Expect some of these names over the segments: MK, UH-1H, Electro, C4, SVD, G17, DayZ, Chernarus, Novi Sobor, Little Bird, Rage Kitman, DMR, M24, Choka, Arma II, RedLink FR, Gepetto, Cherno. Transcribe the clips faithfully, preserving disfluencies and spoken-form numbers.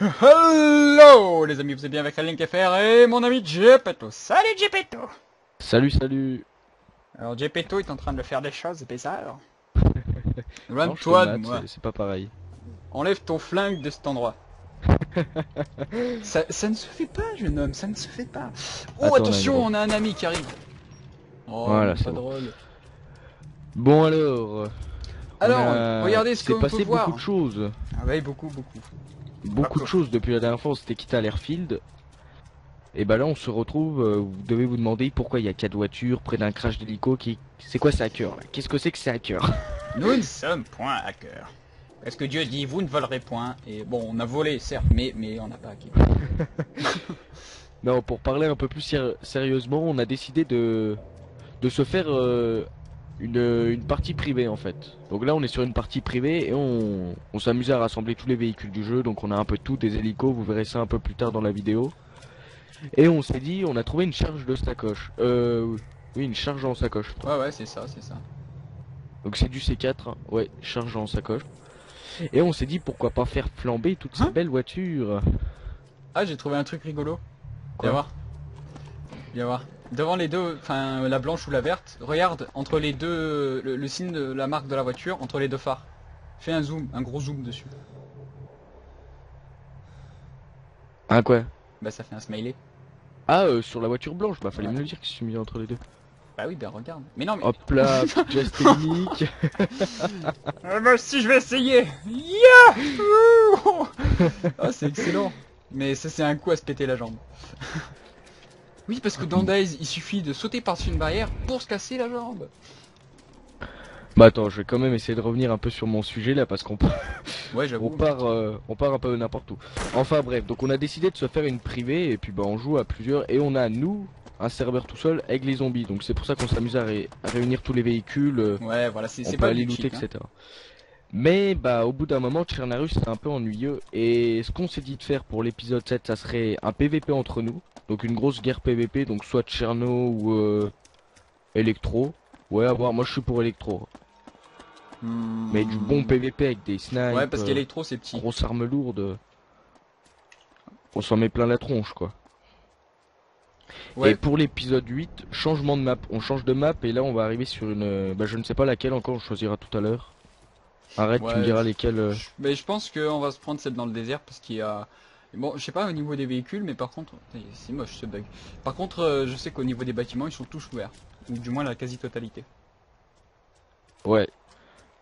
Hello les amis, vous êtes bien avec RedLink F R et mon ami Gepetto. Salut Gepetto. Salut salut. Alors Gepetto est en train de faire des choses bizarres. Loin de toi de moi. C'est pas pareil. Enlève ton flingue de cet endroit. ça, ça ne se fait pas jeune homme, ça ne se fait pas. Oh Attends, attention, on a, on a un ami qui arrive. Oh voilà, c'est pas drôle. Bon alors. Alors a... regardez ce qu'on peut voir. Il s'est passé beaucoup de choses. Ah oui, beaucoup beaucoup. Beaucoup de choses depuis la dernière fois, on s'était quitté à l'airfield. Et bah là on se retrouve, euh, vous devez vous demander pourquoi il y a quatre voitures près d'un crash d'hélico qui... C'est quoi ces hackers là? Qu'est-ce que c'est que ces hackers? Nous ne sommes point hackers. Parce que Dieu dit vous ne volerez point. Et bon, on a volé certes, mais, mais on n'a pas hacké. Non, pour parler un peu plus sérieusement, on a décidé de, de se faire euh, une, une partie privée en fait. Donc là on est sur une partie privée et on, on s'amuse à rassembler tous les véhicules du jeu. Donc on a un peu tout, des hélicos, vous verrez ça un peu plus tard dans la vidéo. Et on s'est dit, on a trouvé une charge de sacoche. Euh, oui, une charge en sacoche. Ouais, ouais, c'est ça, c'est ça. Donc c'est du C quatre, hein. Ouais, charge en sacoche. Et on s'est dit, pourquoi pas faire flamber toutes hein ces belles voitures. Ah, j'ai trouvé un truc rigolo. Quoi? Viens voir. Viens voir. Devant les deux, enfin, la blanche ou la verte, regarde, entre les deux, le, le signe de la marque de la voiture, entre les deux phares. Fais un zoom, un gros zoom dessus. Ah, quoi? Bah, ça fait un smiley. Ah, euh, sur la voiture blanche, bah fallait ouais. me le dire que je suis mis entre les deux. Bah oui, bah regarde. Mais non, mais. Hop là, geste technique. Ah bah si, je vais essayer. Yeah. Oh, c'est excellent. Mais ça, c'est un coup à se péter la jambe. Oui, parce que dans DayZ, il suffit de sauter par-dessus une barrière pour se casser la jambe. Bah attends, je vais quand même essayer de revenir un peu sur mon sujet là parce qu'on part... Ouais, j'avoue, on part, euh, on part un peu n'importe où. Enfin bref, donc on a décidé de se faire une privée et puis bah on joue à plusieurs et on a nous un serveur tout seul avec les zombies. Donc c'est pour ça qu'on s'amuse à, ré à réunir tous les véhicules. Euh, ouais, voilà, c'est pas aller looter, hein. et cetera. Mais bah au bout d'un moment, Chernarus c'est un peu ennuyeux et ce qu'on s'est dit de faire pour l'épisode sept, ça serait un P V P entre nous, donc une grosse guerre P V P, donc soit Cherno ou euh, Electro. Ouais, à voir. Moi je suis pour Electro. Mmh. Mais du bon P V P avec des snipes. Ouais, parce qu'Electro c'est petit. Grosse arme lourde. On s'en met plein la tronche quoi. Ouais. Et pour l'épisode huit, changement de map. On change de map et là on va arriver sur une. Bah je ne sais pas laquelle encore, on choisira tout à l'heure. Arrête, ouais, tu me diras je... lesquelles. Mais je pense qu'on va se prendre celle dans le désert parce qu'il y a. Bon, je sais pas au niveau des véhicules, mais par contre. C'est moche ce bug. Par contre, je sais qu'au niveau des bâtiments, ils sont tous ouverts. Ou du moins la quasi-totalité. Ouais.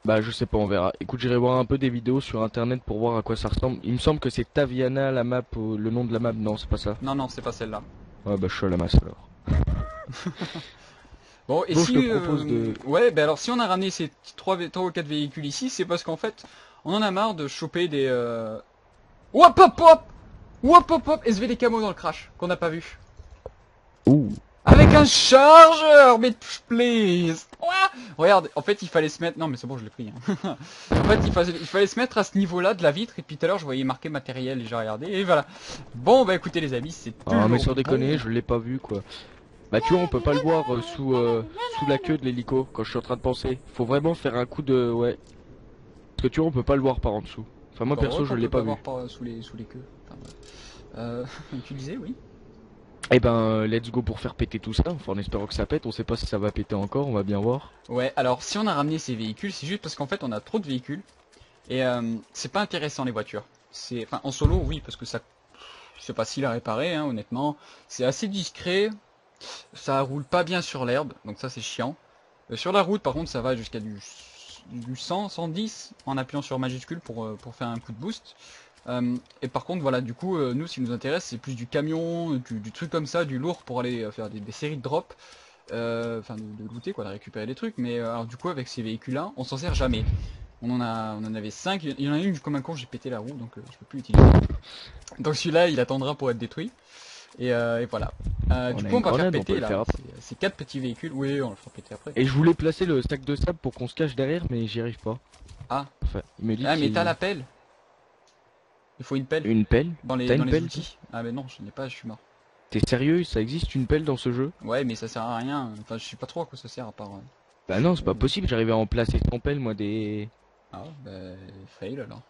Bah je sais pas, on verra. Écoute, j'irai voir un peu des vidéos sur internet pour voir à quoi ça ressemble. Il me semble que c'est Taviana la map, euh, le nom de la map, non c'est pas ça. Non non c'est pas celle-là. Ouais bah je suis à la masse alors. Bon et donc, si... Je te propose euh, de... Ouais bah alors si on a ramené ces trois, trois ou quatre véhicules ici, c'est parce qu'en fait on en a marre de choper des... Euh... Wop hop hop Wop hop hop S V D camo dans le crash, qu'on n'a pas vu. Ouh. Avec un chargeur, mais please. Ouah. Regarde, en fait il fallait se mettre... Non mais c'est bon je l'ai pris. Hein. En fait il fallait, il fallait se mettre à ce niveau-là de la vitre et puis tout à l'heure je voyais marqué matériel et j'ai regardé et voilà. Bon bah écoutez les amis c'est... Ah mais sans déconner je l'ai pas vu quoi. Bah tu vois on peut pas le voir euh, sous, euh, sous la queue de l'hélico quand je suis en train de penser. Faut vraiment faire un coup de... Ouais. Parce que tu vois on peut pas le voir par en dessous. Enfin moi perso je l'ai pas, pas vu. Voir par, sous, les, sous les queues. Enfin, euh, tu disais oui. Et eh ben, let's go pour faire péter tout ça, enfin, en espérant que ça pète, on sait pas si ça va péter encore, on va bien voir. Ouais, alors si on a ramené ces véhicules, c'est juste parce qu'en fait on a trop de véhicules, et euh, c'est pas intéressant les voitures. C'est, enfin, en solo, oui, parce que ça, c'est pas facile à réparer, hein, honnêtement. C'est assez discret, ça roule pas bien sur l'herbe, donc ça c'est chiant. Euh, sur la route par contre ça va jusqu'à du, du cent, cent dix, en appuyant sur majuscule pour, euh, pour faire un coup de boost. Euh, et par contre voilà du coup euh, nous ce qui nous intéresse c'est plus du camion, du, du truc comme ça, du lourd pour aller euh, faire des, des séries de drops, enfin euh, de, de looter quoi, de récupérer des trucs, mais euh, alors du coup avec ces véhicules là on s'en sert jamais. On en a, on en avait cinq, il y en a une comme un con j'ai pété la roue donc euh, je peux plus l'utiliser. Donc celui-là il attendra pour être détruit. Et, euh, et voilà. Euh, du coup on va faire péter là, ces quatre petits véhicules, oui on le fera péter après. Et je voulais placer le sac de sable pour qu'on se cache derrière mais j'y arrive pas. Ah, enfin, mais ah mais t'as la pelle. Il faut une pelle. Une pelle dans les, dans les pelle, outils. Ah mais non, je n'ai pas, je suis mort. T'es sérieux? Ça existe une pelle dans ce jeu? Ouais mais ça sert à rien. Enfin je sais pas trop à quoi ça sert à part... Bah non c'est pas possible, j'arrivais à en placer sans pelle moi des... Ah bah fail alors.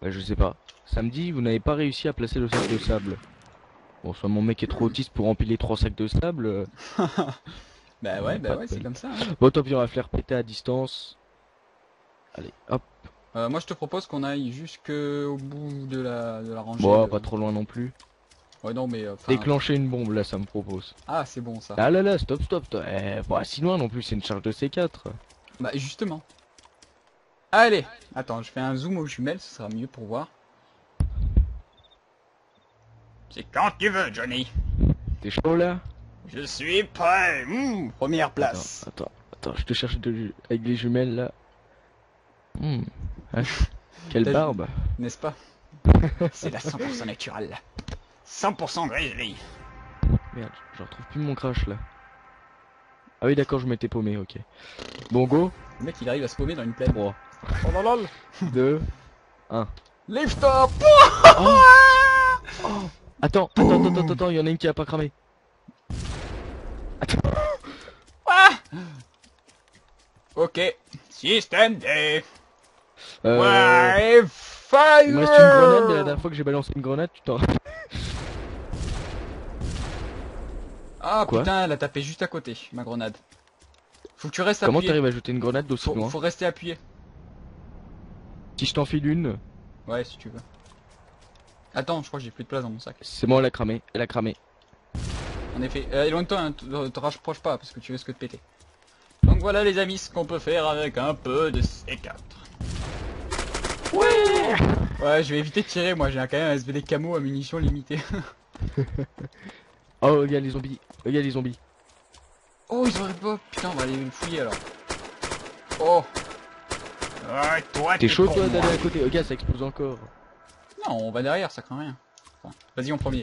Bah, je sais pas. Samedi, vous n'avez pas réussi à placer le sac de sable. Bon, soit mon mec est trop autiste pour empiler trois sacs de sable. Euh... bah ouais, bah ouais, c'est comme ça. Hein. Bon, tant pis, on va faire péter à distance. Allez, hop. Euh, moi, je te propose qu'on aille jusqu'au bout de la, de la rangée. Bon, de... pas trop loin non plus. Ouais, non, mais. Euh, Déclencher une bombe, là, ça me propose. Ah, c'est bon ça. Ah là là, stop, stop. stop. Eh, bah, si loin non plus, c'est une charge de C quatre. Bah, justement. Allez, attends, je fais un zoom aux jumelles, ce sera mieux pour voir. C'est quand tu veux, Johnny. T'es chaud là? Je suis prêt. Mmh, première place. Attends, attends, attends, je te cherche de... avec les jumelles là. Mmh. Ah, quelle barbe, n'est-ce pas? C'est la cent pour cent naturelle. cent pour cent grizzly. Merde, je retrouve plus mon crash là. Ah oui, d'accord, je m'étais paumé, ok. Bon, go. Le mec il arrive à se paumer dans une plaine. trois. Oh non, lol. deux, un. Lift up. Oh. Oh. Attends, attends, attends, attends, il y en a une qui a pas cramé. Attends. Ah. Ok. Système D. Euh... Ouais, fire. Il me reste une grenade, la dernière fois que j'ai balancé une grenade, tu t'en... Ah quoi, putain, elle a tapé juste à côté, ma grenade. Faut que tu restes Comment appuyé. Comment t'arrives à jeter une grenade d'aussi loin? Faut rester appuyé. Si je t'enfile une... Ouais, si tu veux. Attends, je crois que j'ai plus de place dans mon sac. C'est bon, elle a cramé, elle a cramé. En effet, euh, éloigne-toi, hein, te rapproche pas parce que tu veux ce que te péter. Donc voilà les amis, ce qu'on peut faire avec un peu de C quatre. Ouais. Ouais, je vais éviter de tirer, moi j'ai quand même un S V D camo à munitions limitées. Oh, regarde les zombies, regarde les zombies. Oh, ils auraient pas... Putain, on va aller me fouiller alors. Oh. Ah, toi, t'es chaud toi d'aller à côté, regarde, ça explose encore. Non, on va derrière, ça craint rien. Enfin, vas-y en premier.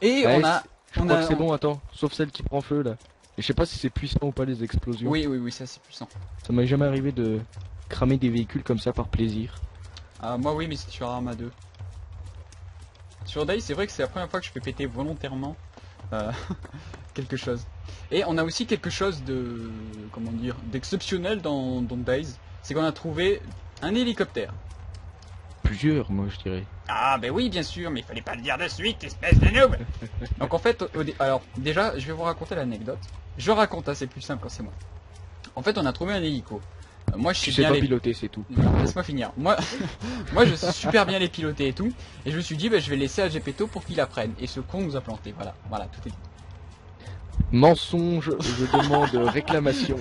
Et ouais, on a... Je on crois a... que c'est bon, attends, sauf celle qui prend feu là. Et je sais pas si c'est puissant ou pas les explosions. Oui, oui, oui, ça c'est puissant. Ça m'est jamais arrivé de cramer des véhicules comme ça par plaisir. Ah, moi oui, mais c'est sur Arma deux. Sur DayZ, c'est vrai que c'est la première fois que je fais péter volontairement euh, quelque chose. Et on a aussi quelque chose de, comment dire, d'exceptionnel dans, dans DayZ, c'est qu'on a trouvé un hélicoptère. Plusieurs, moi je dirais. Ah ben oui, bien sûr, mais il fallait pas le dire de suite, espèce de noob. Donc en fait, alors déjà, je vais vous raconter l'anecdote. Je raconte, hein, c'est plus simple quand c'est moi. En fait, on a trouvé un hélico. Moi je suis bien les piloter, c'est tout. Laisse-moi finir. Moi, moi je sais super bien les piloter et tout. Et je me suis dit, bah, je vais laisser à Gepetto pour qu'il apprenne. Et ce con nous a planté. Voilà, voilà, tout est dit. Mensonge, je demande réclamation.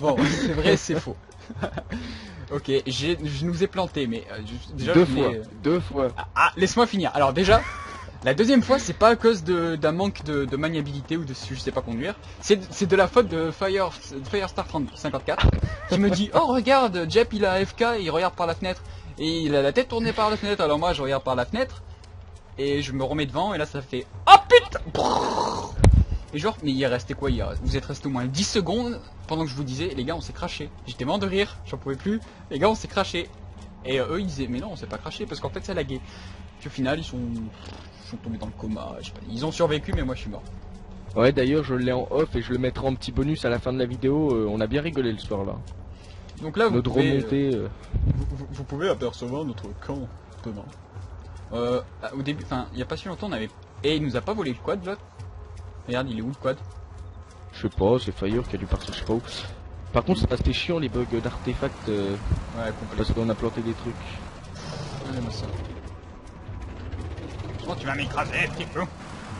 Bon, c'est vrai, c'est faux. Ok, je nous ai planté, mais euh, je, déjà deux fois. Deux fois. Ah, ah laisse-moi finir. Alors déjà. La deuxième fois, c'est pas à cause d'un manque de, de maniabilité ou de je sais pas conduire, c'est de, de la faute de Fire, Firestar cinquante-quatre qui me dit « Oh regarde, Jep il a A F K, il regarde par la fenêtre, et il a la tête tournée par la fenêtre, alors moi je regarde par la fenêtre, et je me remets devant, et là ça fait « Oh putain !» Et genre, mais il est resté quoi hier? Vous êtes resté au moins dix secondes pendant que je vous disais « Les gars, on s'est craché !» J'étais mort de rire, j'en pouvais plus, « Les gars, on s'est craché !» Et euh, eux ils disaient « Mais non, on s'est pas craché, parce qu'en fait ça laguait !» Puis au final, ils sont... sont tombés dans le coma, je sais pas, ils ont survécu mais moi je suis mort. Ouais, d'ailleurs je l'ai en off et je le mettrai en petit bonus à la fin de la vidéo, euh, on a bien rigolé le soir là. Donc là vous notre pouvez remontée, euh... vous, vous, vous pouvez apercevoir notre camp demain. Euh, au début, enfin il y a pas si longtemps on avait... Et il nous a pas volé le quad là. Regarde, il est où le quad? Je sais pas, c'est Fire qui a dû partir je sais pas où. Par contre c'était chiant les bugs d'artefacts, euh... ouais, parce qu'on a planté des trucs. Ouais, mais ça... Oh, tu vas m'écraser, petit peu.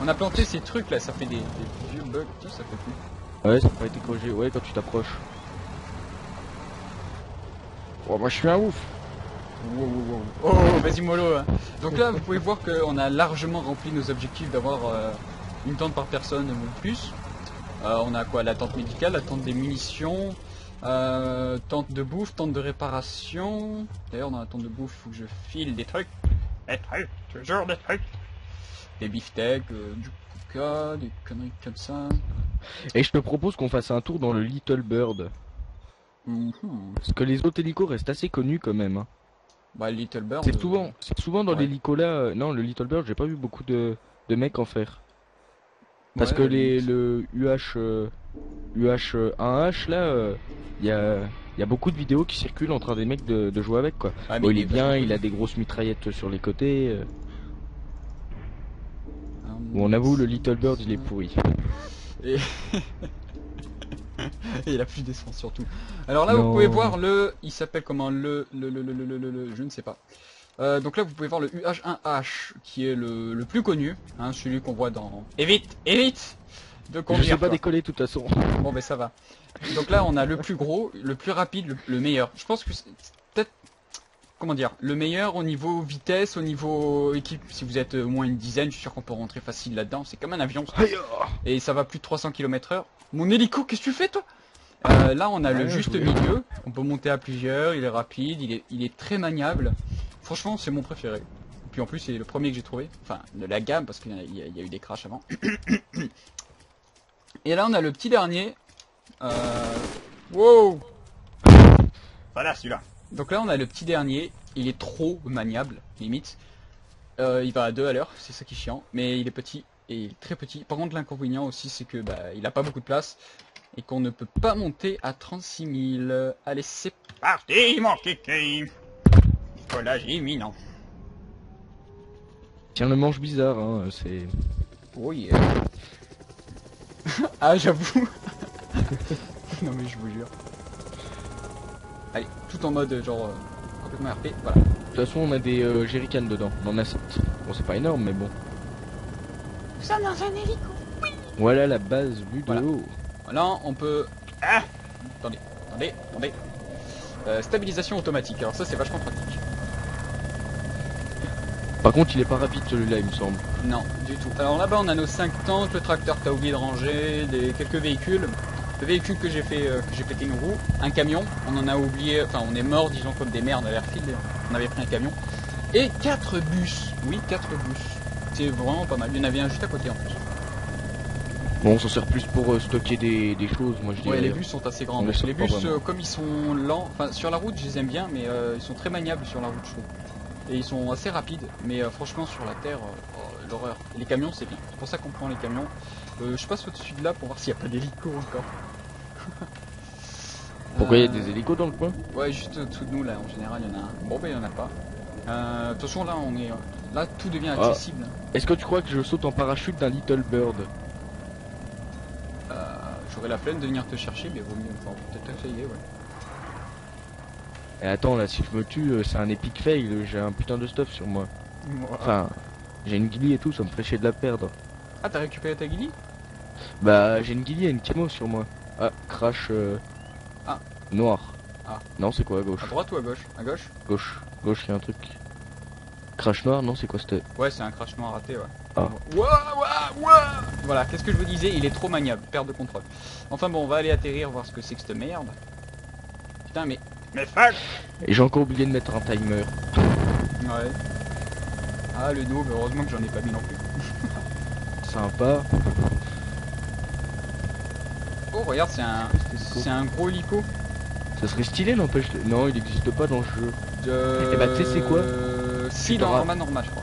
On a planté ces trucs là, ça fait des, des vieux bugs, tout ça fait plus. Ouais, ça n'a pas été corrigé, ouais, quand tu t'approches. Oh, moi je suis un ouf. Wow, wow, wow. Oh, vas-y mollo. Hein. Donc là, vous pouvez voir qu'on a largement rempli nos objectifs d'avoir euh, une tente par personne ou plus. Euh, on a quoi? La tente médicale, la tente des munitions, euh, tente de bouffe, tente de réparation. D'ailleurs, dans la tente de bouffe, faut que je file des trucs. Des trucs, toujours des trucs. Des beefsteaks, euh, du coca, des conneries comme ça. Et je te propose qu'on fasse un tour dans le Little Bird. Mm-hmm. Parce que les autres hélicos restent assez connus quand même. Hein. Bah, le Little Bird. C'est souvent, c'est souvent dans ouais. l'hélico là. Euh, non, le Little Bird, j'ai pas vu beaucoup de, de mecs en faire. Parce ouais, que les, le U H, euh, U H un H là, il euh, y a il y a beaucoup de vidéos qui circulent en train des mecs de, de jouer avec quoi. Ah, bon, il est bien, il a des grosses mitraillettes sur les côtés. Euh... Bon, on avoue, le Little Bird il est pourri. Et... Et il a plus d'essence surtout. Alors là non. Vous pouvez voir le, il s'appelle comment le le, le, le, le, le, le, je ne sais pas. Euh, donc là vous pouvez voir le U H un H qui est le, le plus connu, hein, celui qu'on voit dans. Évite, évite de conduire. Je sais pas décoller de toute façon. Bon ben ça va. Donc là on a le plus gros, le plus rapide, le, le meilleur. Je pense que c'est peut-être comment dire, le meilleur au niveau vitesse, au niveau équipe. Si vous êtes au moins une dizaine, je suis sûr qu'on peut rentrer facile là-dedans. C'est comme un avion. Ça. Et ça va plus de trois cents kilomètres heure. Mon hélico, qu'est-ce que tu fais toi? Euh, là on a ouais, le juste milieu, on peut monter à plusieurs, il est rapide, il est, il est très maniable. Franchement c'est mon préféré. Et puis en plus c'est le premier que j'ai trouvé, enfin de la gamme parce qu'il y, y, y a eu des crashs avant. Et là on a le petit dernier. Euh... Wow. Voilà celui-là. Donc là on a le petit dernier, il est trop maniable, limite. Euh, il va à deux à l'heure, c'est ça qui est chiant, mais il est petit et très petit. Par contre l'inconvénient aussi c'est que bah, il a pas beaucoup de place. Et qu'on ne peut pas monter à trente-six mille. Allez, c'est parti, mon kiki. Collage imminent. Tiens, le manche bizarre, hein, c'est... Oui. Euh... ah, j'avoue. Non, mais je vous jure. Allez, tout en mode, genre, euh, complètement R P, voilà. De toute façon, on a des euh, jerrycans dedans. On en a sept. Bon, c'est pas énorme, mais bon. Nous sommes dans un hélico, oui. Voilà la base vue de voilà. Haut. Là on peut... Ah attendez, attendez, attendez. Euh, stabilisation automatique, alors ça c'est vachement pratique. Par contre il est pas rapide celui-là il me semble. Non, du tout. Alors là-bas on a nos cinq tanks, le tracteur que t'as oublié de ranger, des... quelques véhicules. Le véhicule que j'ai fait, euh, que j'ai pété une roue, un camion, on en a oublié, enfin on est mort disons comme des merdes à l'airfield, on avait pris un camion. Et quatre bus, oui quatre bus. C'est vraiment pas mal, il y en avait un juste à côté en plus. Bon, on s'en sert plus pour euh, stocker des, des choses, moi je dis. Ouais, les bus sont assez grands. Les, les bus, euh, comme ils sont lents, enfin sur la route, je les aime bien, mais euh, ils sont très maniables sur la route, je trouve. Et ils sont assez rapides, mais euh, franchement, sur la terre, euh, oh, l'horreur. Les camions, c'est bien. C'est pour ça qu'on prend les camions. Euh, je passe au-dessus de là pour voir s'il n'y a pas d'hélico encore. Pourquoi il euh... y a des hélicos dans le coin? Ouais, juste au-dessous de nous, là, en général, il y en a un. Bon, ben il n'y en a pas. Euh, de toute façon, là, on est. Là, tout devient accessible. Ah. Est-ce que tu crois que je saute en parachute d'un Little Bird? J'aurais la flemme de venir te chercher, mais vaut mieux enfin, peut-être essayer, ouais. Et attends, là, si je me tue, c'est un epic fail, j'ai un putain de stuff sur moi. Wow. Enfin, j'ai une guillie et tout, ça me ferait chier de la perdre. Ah, t'as récupéré ta guillie? Bah, j'ai une guillie et une camo sur moi. Ah, crash... Euh... Ah. Noir. Ah. Non, c'est quoi, à gauche? À droite ou à gauche? À gauche. Gauche. Gauche, il y a un truc. Crash noir, non, c'est quoi c'était? Ouais, c'est un crash noir raté, ouais. Ah. Wow, wow, wow. Voilà, qu'est-ce que je vous disais? Il est trop maniable, perte de contrôle. Enfin bon, on va aller atterrir, voir ce que c'est que cette merde. Putain, mais... Mais fuck. Et j'ai encore oublié de mettre un timer. Ouais. Ah, le noob, heureusement que j'en ai pas mis non plus. Sympa. Oh, regarde, c'est un... C'est un gros hélico. Ça serait stylé, n'empêche... Non, il n'existe pas dans le jeu. Euh... Et bah, tu sais, c'est quoi? Si, dans Arma Norma, je crois.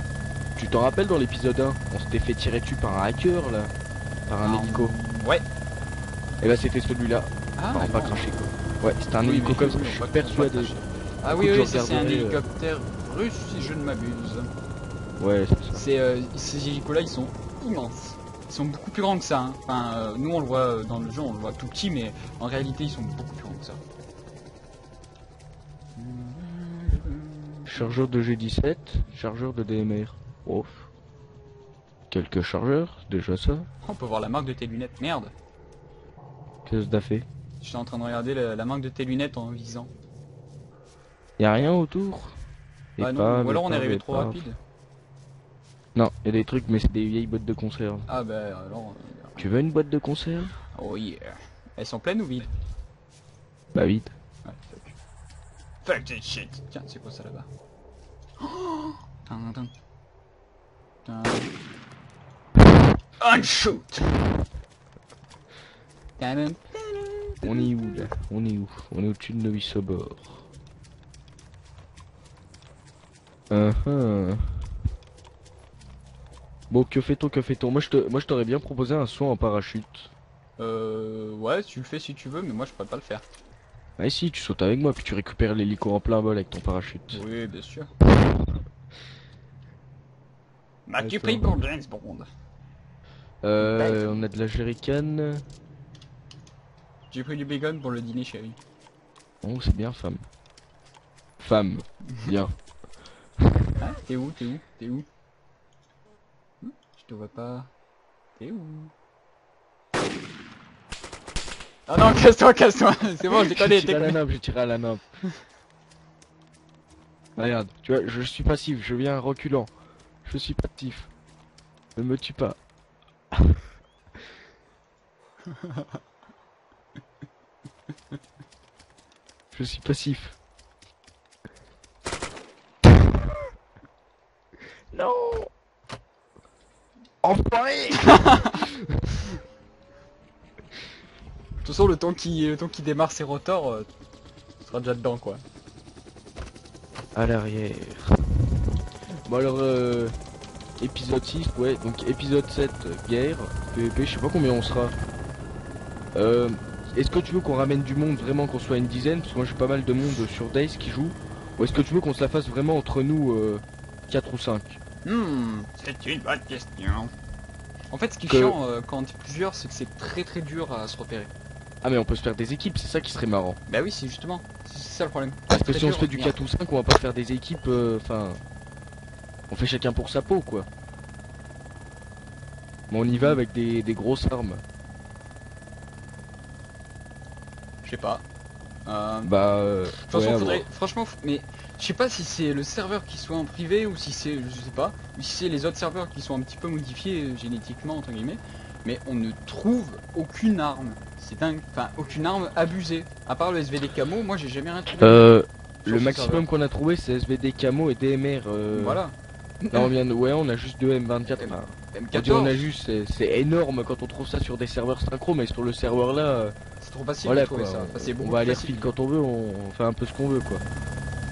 Tu t'en rappelles dans l'épisode un, on s'était fait tirer dessus par un hacker là, par un ah, hélico. Ouais. Et bah c'était celui-là. Ah, enfin, on pas craché quoi. Ouais, c'était un oui, hélico comme ça, je suis persuadé. Ah oui, oui, c'est un hélicoptère euh... russe si je ne m'abuse. Ouais, c'est ça. C'est, euh, ces hélicos là, ils sont immenses. Ils sont beaucoup plus grands que ça. Hein. Enfin, euh, nous on le voit dans le jeu, on le voit tout petit, mais en réalité ils sont beaucoup plus grands que ça. Chargeur de G dix-sept, chargeur de D M R. Oh. Quelques chargeurs, déjà ça. On peut voir la marque de tes lunettes, merde. Qu'est-ce que t'as fait? Je suis en train de regarder la, la marque de tes lunettes en visant. Y'a rien autour? Ah pas, non, ou alors on est arrivé trop pas. Rapide. Non, y'a des trucs mais c'est des vieilles boîtes de conserve. Ah bah alors... Tu veux une boîte de conserve? Oh yeah. Elles sont pleines ou vides? Bah vides. Ouais, fuck. Fuck this shit. Tiens, c'est quoi ça là-bas? Oh attends. On shoot. On est où là? On est où? On est au-dessus de Novi Sobor. Uh -huh. Bon, que fait-on? Que fait-on? Moi, je te, moi, je t'aurais bien proposé un saut en parachute. Euh, ouais, tu le fais si tu veux, mais moi, je pourrais pas le faire. Ah si, tu sautes avec moi puis tu récupères l'hélico en plein vol avec ton parachute. Oui, bien sûr. M'as-tu pris pour James Bond? Euh, on a de la jerrycan. J'ai pris du bacon pour le dîner, chérie. Oh, c'est bien, femme. Femme, bien. Ah, t'es où? T'es où? T'es où? Je te vois pas. T'es où? Ah non, casse-toi, casse-toi. C'est bon, j'ai collé. J'ai tiré à la nappe, j'ai tiré à la nappe. Regarde, tu vois, je suis passif, je viens reculant. Je suis passif. Ne me tue pas. Je suis passif. Non. Enfoiré. De toute façon, le temps qui le temps qui démarre ses rotors, euh, sera déjà dedans quoi. À l'arrière. Bon alors euh, épisode six, ouais, donc épisode sept, guerre, P V P, je sais pas combien on sera. Euh, est-ce que tu veux qu'on ramène du monde vraiment, qu'on soit une dizaine? Parce que moi j'ai pas mal de monde sur DayZ qui joue. Ou est-ce que tu veux qu'on se la fasse vraiment entre nous, euh, quatre ou cinq? Hmm, c'est une bonne question. En fait, ce qui est que... chiant euh, quand on est plusieurs, c'est que c'est très très dur à se repérer. Ah mais on peut se faire des équipes, c'est ça qui serait marrant. Bah oui, c'est justement, c'est ça le problème. Parce que si on se fait du quatre ou cinq, on va pas faire des équipes, enfin... Euh, on fait chacun pour sa peau quoi. Mais on y va avec des, des grosses armes. Je sais pas. Euh... Bah... Euh... De toute façon, ouais, faudrait... Franchement, mais je sais pas si c'est le serveur qui soit en privé ou si c'est, je sais pas, ou si c'est les autres serveurs qui sont un petit peu modifiés génétiquement entre guillemets. Mais on ne trouve aucune arme. C'est dingue. Enfin, aucune arme abusée. À part le S V D camo, moi j'ai jamais rien trouvé. Euh... Le maximum qu'on a trouvé, c'est S V D camo et D M R. Euh... Voilà. Non, on vient de... ouais, on a juste deux M vingt-quatre. M quatorze. On a juste, c'est énorme quand on trouve ça sur des serveurs synchro, mais sur le serveur là, c'est trop facile. Voilà, de trouver quoi. Ça. Enfin, c'est bon. On va aller fil quand on veut, on fait un peu ce qu'on veut quoi.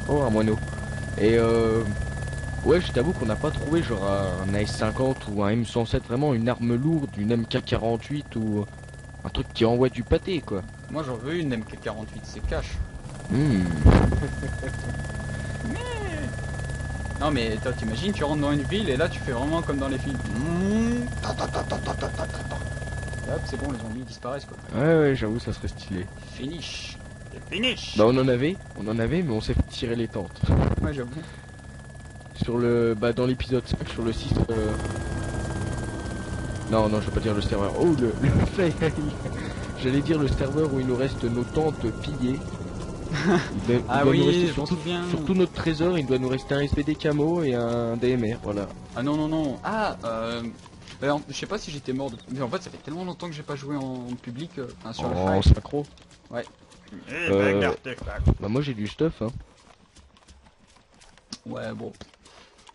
Oh un moineau. Et euh... ouais, je t'avoue qu'on n'a pas trouvé genre un A S cinquante ou un M cent sept, vraiment une arme lourde, une M K quarante-huit ou un truc qui envoie du pâté quoi. Moi j'en veux une M K quarante-huit, c'est cash. Mmh. Non mais toi t'imagines, tu rentres dans une ville et là tu fais vraiment comme dans les films. Mmh. Hop, c'est bon, les zombies disparaissent quoi. Ouais ouais, j'avoue, ça serait stylé. Finish. Finish. Bah on en avait, on en avait mais on s'est fait tirer les tentes. Ouais j'avoue. Sur le, bah dans l'épisode cinq, sur le six. Euh... Non non, je veux pas dire le serveur. Oh le, le fail. J'allais dire le serveur où il nous reste nos tentes pillées. Il doit, ah il doit oui, nous rester surtout, surtout notre trésor, il doit nous rester un S V D camo et un D M R, voilà. Ah non non non, ah euh... Euh, je sais pas si j'étais mort de... Mais en fait ça fait tellement longtemps que j'ai pas joué en public, euh, enfin, sur en, le en synchro. Ouais. Euh... Bah moi j'ai du stuff hein. Ouais bon.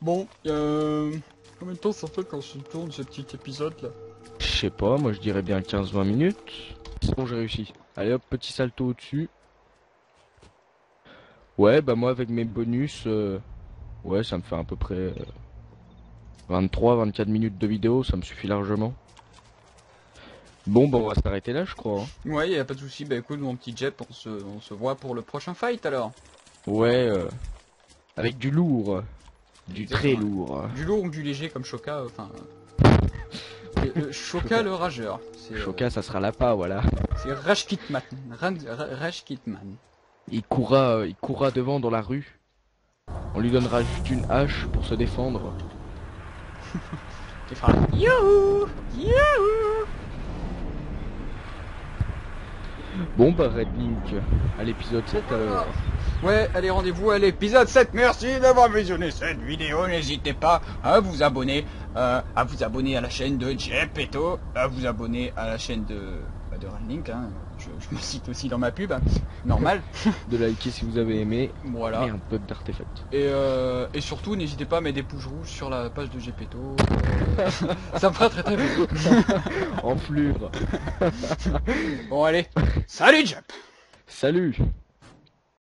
Bon, euh... combien de temps ça fait quand je tourne ce petit épisode là? Je sais pas, moi je dirais bien quinze vingt minutes. C'est bon, j'ai réussi. Allez hop, petit salto au-dessus. Ouais, bah moi avec mes bonus, euh, ouais, ça me fait à peu près euh, vingt-trois vingt-quatre minutes de vidéo, ça me suffit largement. Bon, bah on va s'arrêter là, je crois. Hein. Ouais, y a pas de souci. Bah écoute, mon petit Jep, on se, on se voit pour le prochain fight alors. Ouais, euh, avec du lourd, du exactement. Très lourd. Du lourd ou du léger comme Choka, enfin... Euh, euh, Choka le rageur. Choka, euh, ça sera l'appât, voilà. C'est Rage Kitman, Rage Kitman. Il courra, il courra devant dans la rue. On lui donnera juste une hache pour se défendre. Il fera youhou, youhou. Bon bah RedLink, à l'épisode sept alors. Ouais, allez, rendez-vous à l'épisode sept. Merci d'avoir visionné cette vidéo. N'hésitez pas à vous abonner, euh, à vous abonner à la chaîne de Gepetto, à vous abonner à la chaîne de, bah, de RedLink. Hein. Je, je me cite aussi dans ma pub, hein. Normal. De liker si vous avez aimé. Voilà. Et un peu d'artefact. Et, euh, et surtout, n'hésitez pas à mettre des pouces rouges sur la page de Gepetto. Euh... Ça me fera très très bien. En flure. Bon allez. Salut Jep. Salut.